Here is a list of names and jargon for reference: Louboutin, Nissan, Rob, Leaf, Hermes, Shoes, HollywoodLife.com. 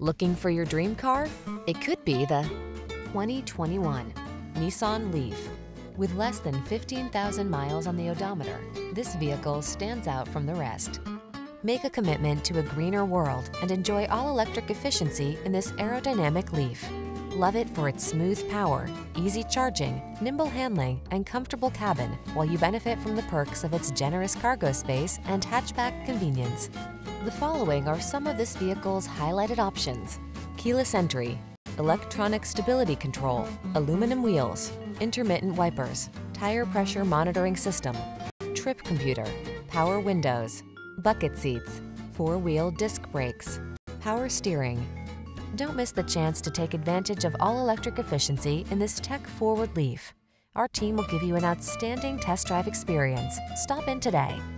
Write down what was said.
Looking for your dream car? It could be the 2021 Nissan Leaf. With less than 15,000 miles on the odometer, this vehicle stands out from the rest. Make a commitment to a greener world and enjoy all-electric efficiency in this aerodynamic Leaf. Love it for its smooth power, easy charging, nimble handling, and comfortable cabin, while you benefit from the perks of its generous cargo space and hatchback convenience. The following are some of this vehicle's highlighted options: keyless entry, electronic stability control, aluminum wheels, intermittent wipers, tire pressure monitoring system, trip computer, power windows, bucket seats, four-wheel disc brakes, power steering. Don't miss the chance to take advantage of all-electric efficiency in this tech-forward Leaf. Our team will give you an outstanding test drive experience. Stop in today.